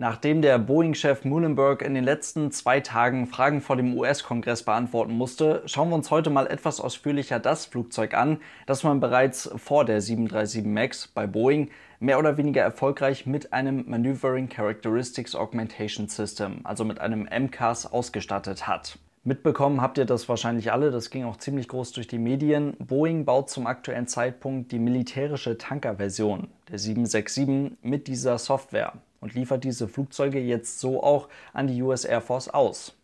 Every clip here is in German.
Nachdem der Boeing-Chef Muilenburg in den letzten 2 Tagen Fragen vor dem US-Kongress beantworten musste, schauen wir uns heute mal etwas ausführlicher das Flugzeug an, das man bereits vor der 737 MAX bei Boeing mehr oder weniger erfolgreich mit einem Maneuvering Characteristics Augmentation System, also mit einem MCAS, ausgestattet hat. Mitbekommen habt ihr das wahrscheinlich alle, das ging auch ziemlich groß durch die Medien. Boeing baut zum aktuellen Zeitpunkt die militärische Tankerversion der 767 mit dieser Software und liefert diese Flugzeuge jetzt so auch an die US Air Force aus.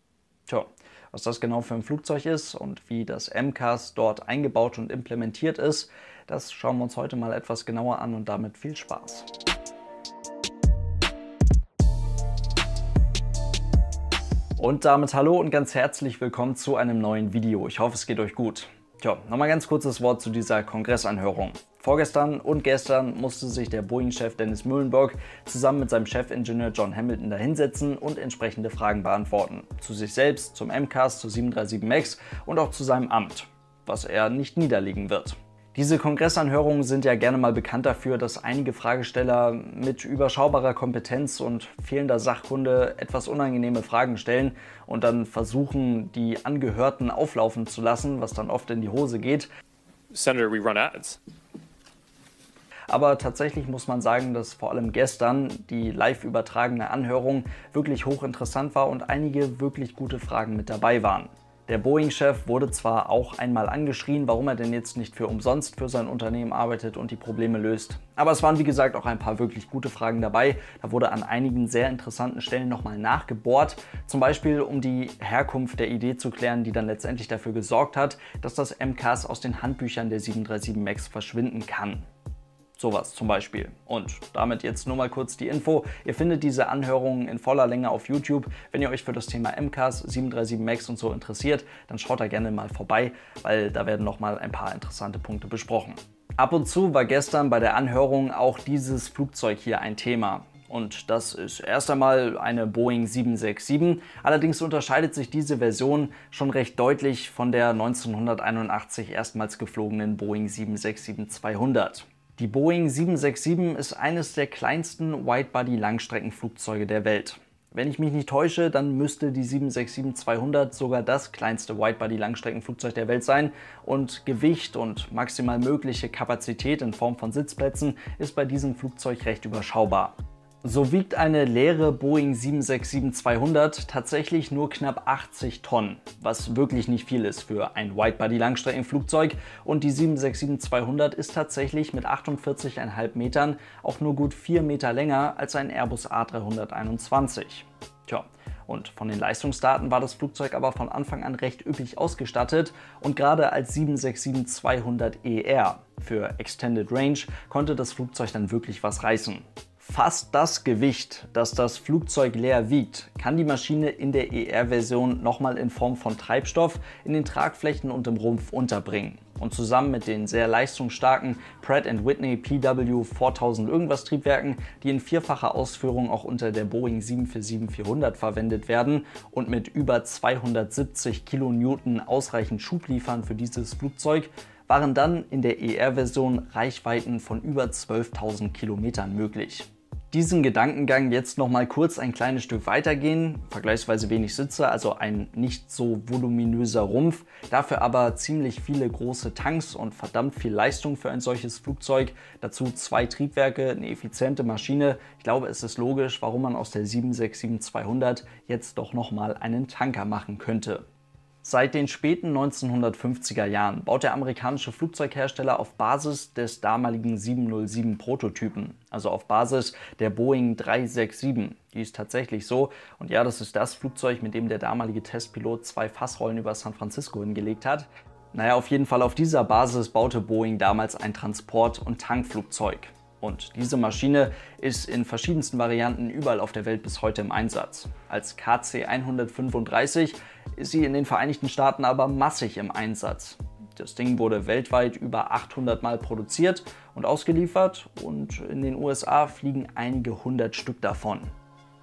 Tja, was das genau für ein Flugzeug ist und wie das MCAS dort eingebaut und implementiert ist, das schauen wir uns heute mal etwas genauer an und damit viel Spaß. Und damit hallo und ganz herzlich willkommen zu einem neuen Video. Ich hoffe, es geht euch gut. Tja, nochmal ganz kurzes Wort zu dieser Kongressanhörung. Vorgestern und gestern musste sich der Boeing-Chef Dennis Muilenburg zusammen mit seinem Chefingenieur John Hamilton dahinsetzen und entsprechende Fragen beantworten. Zu sich selbst, zum MCAS, zur 737 MAX und auch zu seinem Amt, was er nicht niederlegen wird. Diese Kongressanhörungen sind ja gerne mal bekannt dafür, dass einige Fragesteller mit überschaubarer Kompetenz und fehlender Sachkunde etwas unangenehme Fragen stellen und dann versuchen, die Angehörten auflaufen zu lassen, was dann oft in die Hose geht. Senator, we run ads. Aber tatsächlich muss man sagen, dass vor allem gestern die live übertragene Anhörung wirklich hochinteressant war und einige wirklich gute Fragen mit dabei waren. Der Boeing-Chef wurde zwar auch einmal angeschrien, warum er denn jetzt nicht für umsonst für sein Unternehmen arbeitet und die Probleme löst. Aber es waren wie gesagt auch ein paar wirklich gute Fragen dabei. Da wurde an einigen sehr interessanten Stellen nochmal nachgebohrt. Zum Beispiel, um die Herkunft der Idee zu klären, die dann letztendlich dafür gesorgt hat, dass das MCAS aus den Handbüchern der 737 MAX verschwinden kann. Sowas zum Beispiel. Und damit jetzt nur mal kurz die Info. Ihr findet diese Anhörungen in voller Länge auf YouTube. Wenn ihr euch für das Thema MCAS, 737 MAX und so interessiert, dann schaut da gerne mal vorbei, weil da werden nochmal ein paar interessante Punkte besprochen. Ab und zu war gestern bei der Anhörung auch dieses Flugzeug hier ein Thema. Und das ist erst einmal eine Boeing 767. Allerdings unterscheidet sich diese Version schon recht deutlich von der 1981 erstmals geflogenen Boeing 767-200. Die Boeing 767 ist eines der kleinsten Widebody-Langstreckenflugzeuge der Welt. Wenn ich mich nicht täusche, dann müsste die 767-200 sogar das kleinste Widebody-Langstreckenflugzeug der Welt sein und Gewicht und maximal mögliche Kapazität in Form von Sitzplätzen ist bei diesem Flugzeug recht überschaubar. So wiegt eine leere Boeing 767-200 tatsächlich nur knapp 80 Tonnen, was wirklich nicht viel ist für ein Widebody-Langstreckenflugzeug, und die 767-200 ist tatsächlich mit 48,5 Metern auch nur gut 4 Meter länger als ein Airbus A321. Tja, und von den Leistungsdaten war das Flugzeug aber von Anfang an recht üppig ausgestattet und gerade als 767-200ER für Extended Range konnte das Flugzeug dann wirklich was reißen. Fast das Gewicht, das das Flugzeug leer wiegt, kann die Maschine in der ER-Version nochmal in Form von Treibstoff in den Tragflächen und im Rumpf unterbringen. Und zusammen mit den sehr leistungsstarken Pratt & Whitney PW 4000 irgendwas Triebwerken, die in vierfacher Ausführung auch unter der Boeing 747-400 verwendet werden und mit über 270 kN ausreichend Schub liefern für dieses Flugzeug, waren dann in der ER-Version Reichweiten von über 12.000 Kilometern möglich. Diesen Gedankengang jetzt noch mal kurz ein kleines Stück weitergehen, vergleichsweise wenig Sitze, also ein nicht so voluminöser Rumpf, dafür aber ziemlich viele große Tanks und verdammt viel Leistung für ein solches Flugzeug, dazu 2 Triebwerke, eine effiziente Maschine. Ich glaube, es ist logisch, warum man aus der 767-200 jetzt doch noch mal einen Tanker machen könnte. Seit den späten 1950er Jahren baut der amerikanische Flugzeughersteller auf Basis des damaligen 707-Prototypen, also auf Basis der Boeing 367. Die ist tatsächlich so. Und ja, das ist das Flugzeug, mit dem der damalige Testpilot 2 Fassrollen über San Francisco hingelegt hat. Naja, auf jeden Fall auf dieser Basis baute Boeing damals ein Transport- und Tankflugzeug. Und diese Maschine ist in verschiedensten Varianten überall auf der Welt bis heute im Einsatz. Als KC-135 ist sie in den Vereinigten Staaten aber massig im Einsatz. Das Ding wurde weltweit über 800 Mal produziert und ausgeliefert und in den USA fliegen einige 100 Stück davon.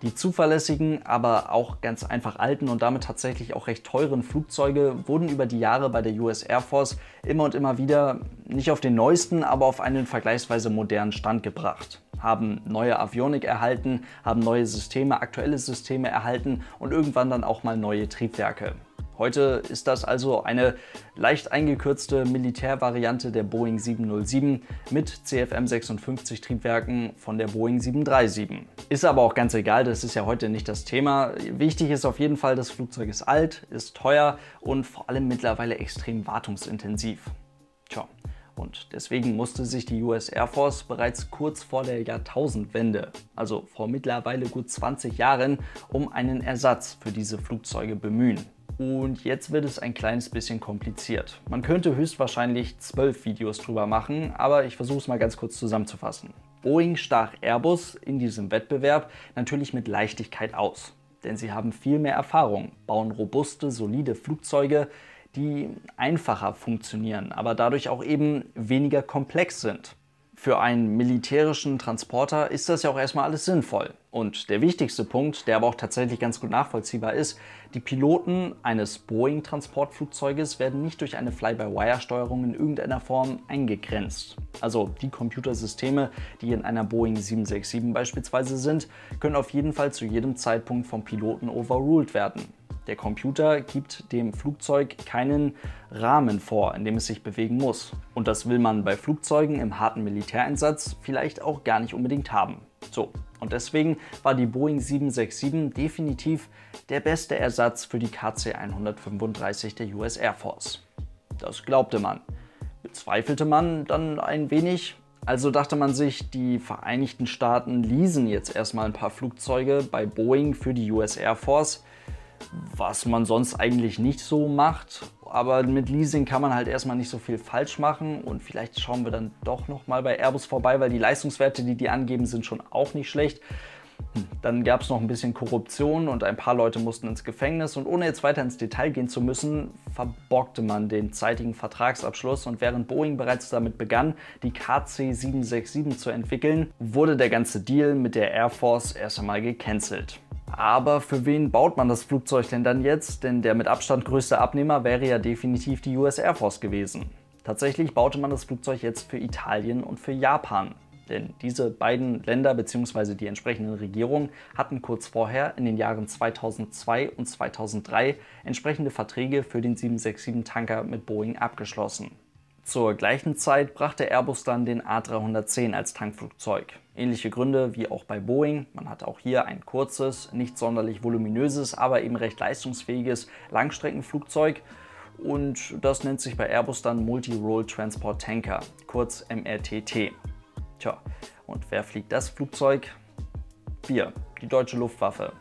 Die zuverlässigen, aber auch ganz einfach alten und damit tatsächlich auch recht teuren Flugzeuge wurden über die Jahre bei der US Air Force immer und immer wieder nicht auf den neuesten, aber auf einen vergleichsweise modernen Stand gebracht. haben neue Avionik erhalten, haben neue Systeme, aktuelle Systeme erhalten und irgendwann dann auch mal neue Triebwerke. Heute ist das also eine leicht eingekürzte Militärvariante der Boeing 707 mit CFM-56 Triebwerken von der Boeing 737. Ist aber auch ganz egal, das ist ja heute nicht das Thema. Wichtig ist auf jeden Fall, das Flugzeug ist alt, ist teuer und vor allem mittlerweile extrem wartungsintensiv. Tja. Und deswegen musste sich die US Air Force bereits kurz vor der Jahrtausendwende, also vor mittlerweile gut 20 Jahren, um einen Ersatz für diese Flugzeuge bemühen. Und jetzt wird es ein kleines bisschen kompliziert. Man könnte höchstwahrscheinlich 12 Videos drüber machen, aber ich versuche es mal ganz kurz zusammenzufassen. Boeing stach Airbus in diesem Wettbewerb natürlich mit Leichtigkeit aus, denn sie haben viel mehr Erfahrung, bauen robuste, solide Flugzeuge, die einfacher funktionieren, aber dadurch auch eben weniger komplex sind. Für einen militärischen Transporter ist das ja auch erstmal alles sinnvoll. Und der wichtigste Punkt, der aber auch tatsächlich ganz gut nachvollziehbar ist, die Piloten eines Boeing-Transportflugzeuges werden nicht durch eine Fly-by-Wire-Steuerung in irgendeiner Form eingegrenzt. Also die Computersysteme, die in einer Boeing 767 beispielsweise sind, können auf jeden Fall zu jedem Zeitpunkt vom Piloten overruled werden. Der Computer gibt dem Flugzeug keinen Rahmen vor, in dem es sich bewegen muss. Und das will man bei Flugzeugen im harten Militäreinsatz vielleicht auch gar nicht unbedingt haben. So, und deswegen war die Boeing 767 definitiv der beste Ersatz für die KC-135 der US Air Force. Das glaubte man. Bezweifelte man dann ein wenig. Also dachte man sich, die Vereinigten Staaten leasen jetzt erstmal ein paar Flugzeuge bei Boeing für die US Air Force, was man sonst eigentlich nicht so macht, aber mit Leasing kann man halt erstmal nicht so viel falsch machen und vielleicht schauen wir dann doch nochmal bei Airbus vorbei, weil die Leistungswerte, die die angeben, sind schon auch nicht schlecht. Dann gab es noch ein bisschen Korruption und ein paar Leute mussten ins Gefängnis und ohne jetzt weiter ins Detail gehen zu müssen, verborgte man den zeitigen Vertragsabschluss und während Boeing bereits damit begann, die KC-767 zu entwickeln, wurde der ganze Deal mit der Air Force erst einmal gecancelt. Aber für wen baut man das Flugzeug denn dann jetzt? Denn der mit Abstand größte Abnehmer wäre ja definitiv die US Air Force gewesen. Tatsächlich baute man das Flugzeug jetzt für Italien und für Japan. Denn diese beiden Länder bzw. die entsprechenden Regierungen hatten kurz vorher in den Jahren 2002 und 2003 entsprechende Verträge für den 767-Tanker mit Boeing abgeschlossen. Zur gleichen Zeit brachte Airbus dann den A310 als Tankflugzeug. Ähnliche Gründe wie auch bei Boeing. Man hat auch hier ein kurzes, nicht sonderlich voluminöses, aber eben recht leistungsfähiges Langstreckenflugzeug. Und das nennt sich bei Airbus dann Multi-Role Transport Tanker, kurz MRTT. Tja, und wer fliegt das Flugzeug? Wir, die deutsche Luftwaffe.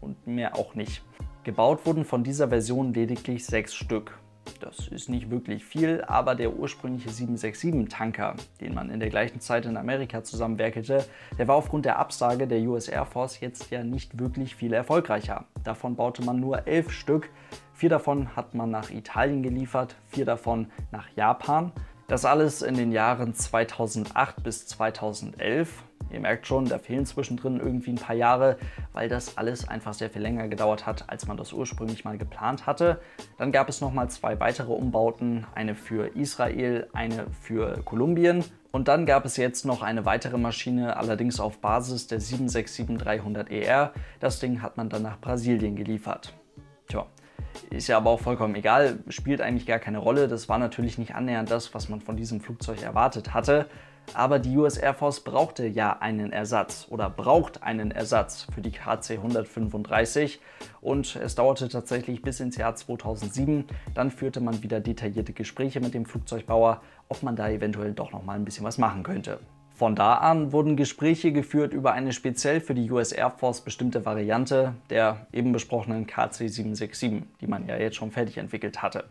Und mehr auch nicht. Gebaut wurden von dieser Version lediglich 6 Stück. Das ist nicht wirklich viel, aber der ursprüngliche 767-Tanker, den man in der gleichen Zeit in Amerika zusammenwerkelte, der war aufgrund der Absage der US Air Force jetzt ja nicht wirklich viel erfolgreicher. Davon baute man nur 11 Stück, 4 davon hat man nach Italien geliefert, 4 davon nach Japan. Das alles in den Jahren 2008 bis 2011. Ihr merkt schon, da fehlen zwischendrin irgendwie ein paar Jahre, weil das alles einfach sehr viel länger gedauert hat, als man das ursprünglich mal geplant hatte. Dann gab es nochmal 2 weitere Umbauten, eine für Israel, eine für Kolumbien. Und dann gab es jetzt noch eine weitere Maschine, allerdings auf Basis der 767-300ER. Das Ding hat man dann nach Brasilien geliefert. Tja. Ist ja aber auch vollkommen egal, spielt eigentlich gar keine Rolle. Das war natürlich nicht annähernd das, was man von diesem Flugzeug erwartet hatte. Aber die US Air Force brauchte ja einen Ersatz oder braucht einen Ersatz für die KC-135 und es dauerte tatsächlich bis ins Jahr 2007. Dann führte man wieder detaillierte Gespräche mit dem Flugzeugbauer, ob man da eventuell doch nochmal ein bisschen was machen könnte. Von da an wurden Gespräche geführt über eine speziell für die US Air Force bestimmte Variante der eben besprochenen KC-767, die man ja jetzt schon fertig entwickelt hatte.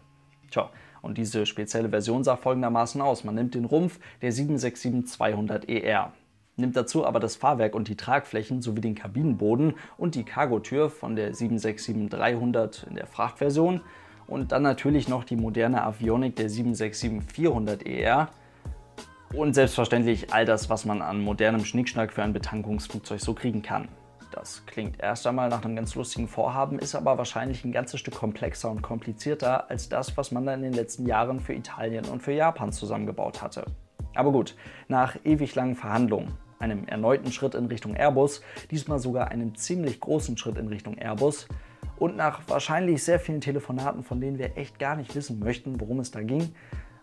Tja, und diese spezielle Version sah folgendermaßen aus. Man nimmt den Rumpf der 767-200ER, nimmt dazu aber das Fahrwerk und die Tragflächen sowie den Kabinenboden und die Cargotür von der 767-300 in der Frachtversion und dann natürlich noch die moderne Avionik der 767-400ER. Und selbstverständlich all das, was man an modernem Schnickschnack für ein Betankungsflugzeug so kriegen kann. Das klingt erst einmal nach einem ganz lustigen Vorhaben, ist aber wahrscheinlich ein ganzes Stück komplexer und komplizierter als das, was man dann in den letzten Jahren für Italien und für Japan zusammengebaut hatte. Aber gut, nach ewig langen Verhandlungen, einem erneuten Schritt in Richtung Airbus, diesmal sogar einem ziemlich großen Schritt in Richtung Airbus. Und nach wahrscheinlich sehr vielen Telefonaten, von denen wir echt gar nicht wissen möchten, worum es da ging,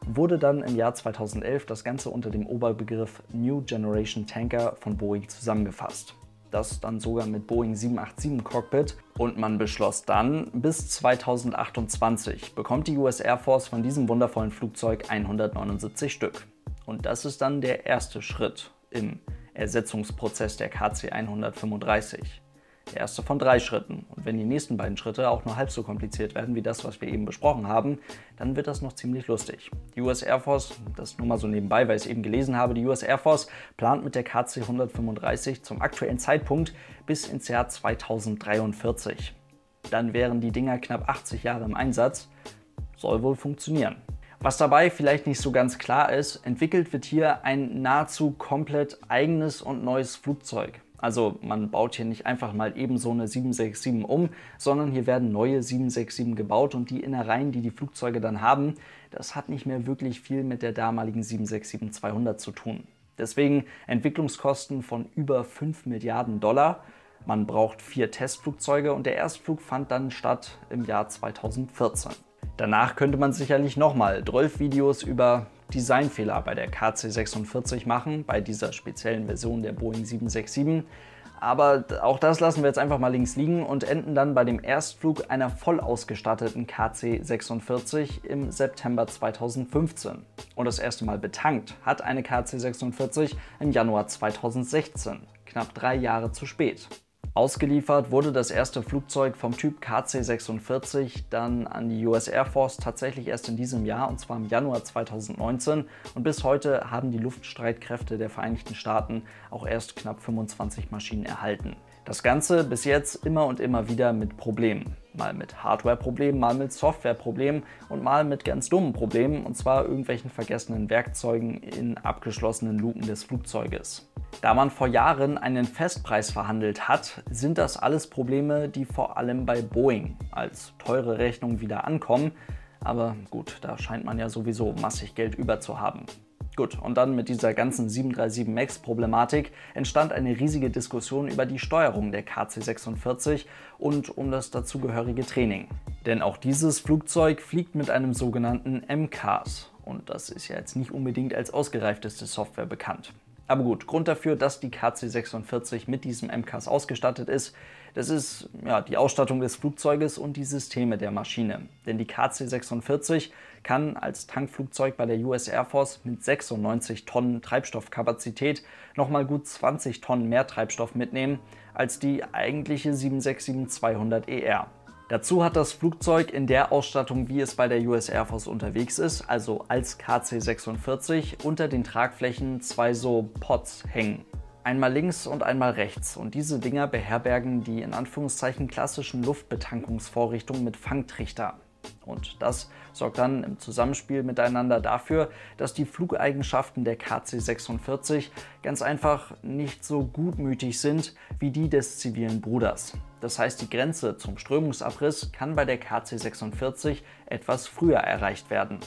wurde dann im Jahr 2011 das Ganze unter dem Oberbegriff New Generation Tanker von Boeing zusammengefasst. Das dann sogar mit Boeing 787 Cockpit, und man beschloss dann, bis 2028 bekommt die US Air Force von diesem wundervollen Flugzeug 179 Stück. Und das ist dann der erste Schritt im Ersetzungsprozess der KC-135. Der erste von 3 Schritten. Und wenn die nächsten beiden Schritte auch nur halb so kompliziert werden wie das, was wir eben besprochen haben, dann wird das noch ziemlich lustig. Die US Air Force, das nur mal so nebenbei, weil ich es eben gelesen habe, die US Air Force plant mit der KC-135 zum aktuellen Zeitpunkt bis ins Jahr 2043. Dann wären die Dinger knapp 80 Jahre im Einsatz. Soll wohl funktionieren. Was dabei vielleicht nicht so ganz klar ist, entwickelt wird hier ein nahezu komplett eigenes und neues Flugzeug. Also man baut hier nicht einfach mal eben so eine 767 um, sondern hier werden neue 767 gebaut, und die Innereien, die die Flugzeuge dann haben, das hat nicht mehr wirklich viel mit der damaligen 767-200 zu tun. Deswegen Entwicklungskosten von über 5 Milliarden $. Man braucht 4 Testflugzeuge, und der Erstflug fand dann statt im Jahr 2014. Danach könnte man sicherlich nochmal 12 Videos über Designfehler bei der KC-46 machen, bei dieser speziellen Version der Boeing 767. Aber auch das lassen wir jetzt einfach mal links liegen und enden dann bei dem Erstflug einer voll ausgestatteten KC-46 im September 2015. Und das erste Mal betankt hat eine KC-46 im Januar 2016, knapp 3 Jahre zu spät. Ausgeliefert wurde das erste Flugzeug vom Typ KC-46 dann an die US Air Force tatsächlich erst in diesem Jahr, und zwar im Januar 2019. Und bis heute haben die Luftstreitkräfte der Vereinigten Staaten auch erst knapp 25 Maschinen erhalten. Das Ganze bis jetzt immer und immer wieder mit Problemen. Mal mit Hardware-Problemen, mal mit Software-Problemen und mal mit ganz dummen Problemen, und zwar irgendwelchen vergessenen Werkzeugen in abgeschlossenen Luken des Flugzeuges. Da man vor Jahren einen Festpreis verhandelt hat, sind das alles Probleme, die vor allem bei Boeing als teure Rechnung wieder ankommen. Aber gut, da scheint man ja sowieso massig Geld über zu haben. Gut, und dann mit dieser ganzen 737 MAX-Problematik entstand eine riesige Diskussion über die Steuerung der KC-46 und um das dazugehörige Training. Denn auch dieses Flugzeug fliegt mit einem sogenannten MCAS, und das ist ja jetzt nicht unbedingt als ausgereifteste Software bekannt. Aber gut, Grund dafür, dass die KC-46 mit diesem MCAS ausgestattet ist, das ist ja die Ausstattung des Flugzeuges und die Systeme der Maschine. Denn die KC-46 kann als Tankflugzeug bei der US Air Force mit 96 Tonnen Treibstoffkapazität nochmal gut 20 Tonnen mehr Treibstoff mitnehmen als die eigentliche 767-200ER. Dazu hat das Flugzeug in der Ausstattung, wie es bei der US Air Force unterwegs ist, also als KC-46, unter den Tragflächen 2 so Pods hängen. Einmal links und einmal rechts, und diese Dinger beherbergen die in Anführungszeichen klassischen Luftbetankungsvorrichtungen mit Fangtrichter. Und das sorgt dann im Zusammenspiel miteinander dafür, dass die Flugeigenschaften der KC-46 ganz einfach nicht so gutmütig sind wie die des zivilen Bruders. Das heißt, die Grenze zum Strömungsabriss kann bei der KC-46 etwas früher erreicht werden.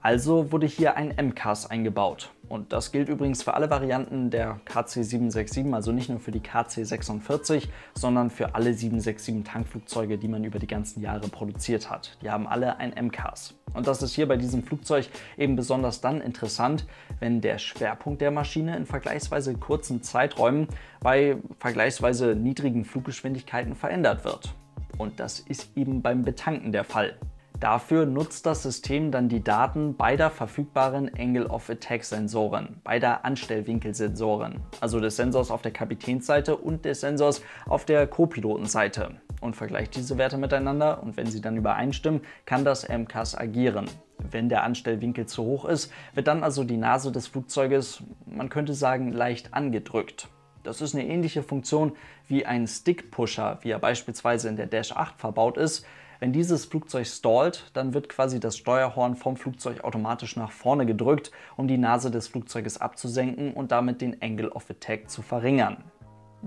Also wurde hier ein MCAS eingebaut. Und das gilt übrigens für alle Varianten der KC-767, also nicht nur für die KC-46, sondern für alle 767-Tankflugzeuge, die man über die ganzen Jahre produziert hat. Die haben alle ein MCAS. Und das ist hier bei diesem Flugzeug eben besonders dann interessant, wenn der Schwerpunkt der Maschine in vergleichsweise kurzen Zeiträumen bei vergleichsweise niedrigen Fluggeschwindigkeiten verändert wird. Und das ist eben beim Betanken der Fall. Dafür nutzt das System dann die Daten beider verfügbaren Angle-of-Attack-Sensoren, beider Anstellwinkelsensoren, also des Sensors auf der Kapitänsseite und des Sensors auf der Co-Pilotenseite, und vergleicht diese Werte miteinander, und wenn sie dann übereinstimmen, kann das MCAS agieren. Wenn der Anstellwinkel zu hoch ist, wird dann also die Nase des Flugzeuges, man könnte sagen, leicht angedrückt. Das ist eine ähnliche Funktion wie ein Stick-Pusher, wie er beispielsweise in der Dash 8 verbaut ist. Wenn dieses Flugzeug stallt, dann wird quasi das Steuerhorn vom Flugzeug automatisch nach vorne gedrückt, um die Nase des Flugzeuges abzusenken und damit den Angle of Attack zu verringern.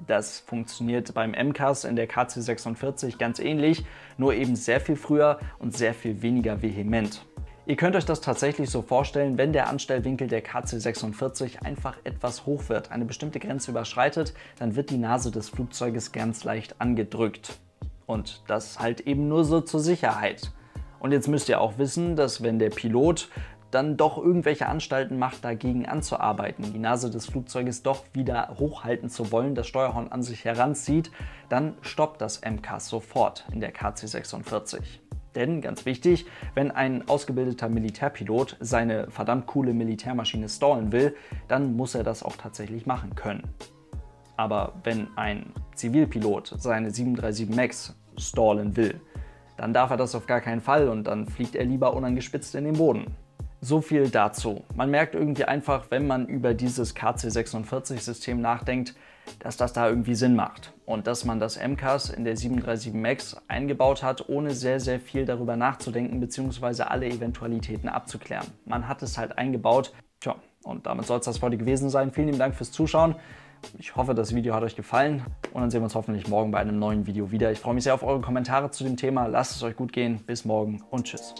Das funktioniert beim MCAS in der KC-46 ganz ähnlich, nur eben sehr viel früher und sehr viel weniger vehement. Ihr könnt euch das tatsächlich so vorstellen, wenn der Anstellwinkel der KC-46 einfach etwas hoch wird, eine bestimmte Grenze überschreitet, dann wird die Nase des Flugzeuges ganz leicht angedrückt. Und das halt eben nur so zur Sicherheit. Und jetzt müsst ihr auch wissen, dass wenn der Pilot dann doch irgendwelche Anstalten macht, dagegen anzuarbeiten, die Nase des Flugzeuges doch wieder hochhalten zu wollen, das Steuerhorn an sich heranzieht, dann stoppt das MCAS sofort in der KC-46. Denn, ganz wichtig, wenn ein ausgebildeter Militärpilot seine verdammt coole Militärmaschine stallen will, dann muss er das auch tatsächlich machen können. Aber wenn ein Zivilpilot seine 737 MAX stallen will, dann darf er das auf gar keinen Fall und dann fliegt er lieber unangespitzt in den Boden. So viel dazu. Man merkt irgendwie einfach, wenn man über dieses KC-46-System nachdenkt, dass das da irgendwie Sinn macht. Und dass man das MCAS in der 737 MAX eingebaut hat, ohne sehr, sehr viel darüber nachzudenken bzw. alle Eventualitäten abzuklären. Man hat es halt eingebaut. Tja, und damit soll es das heute gewesen sein. Vielen lieben Dank fürs Zuschauen. Ich hoffe, das Video hat euch gefallen und dann sehen wir uns hoffentlich morgen bei einem neuen Video wieder. Ich freue mich sehr auf eure Kommentare zu dem Thema. Lasst es euch gut gehen. Bis morgen und tschüss.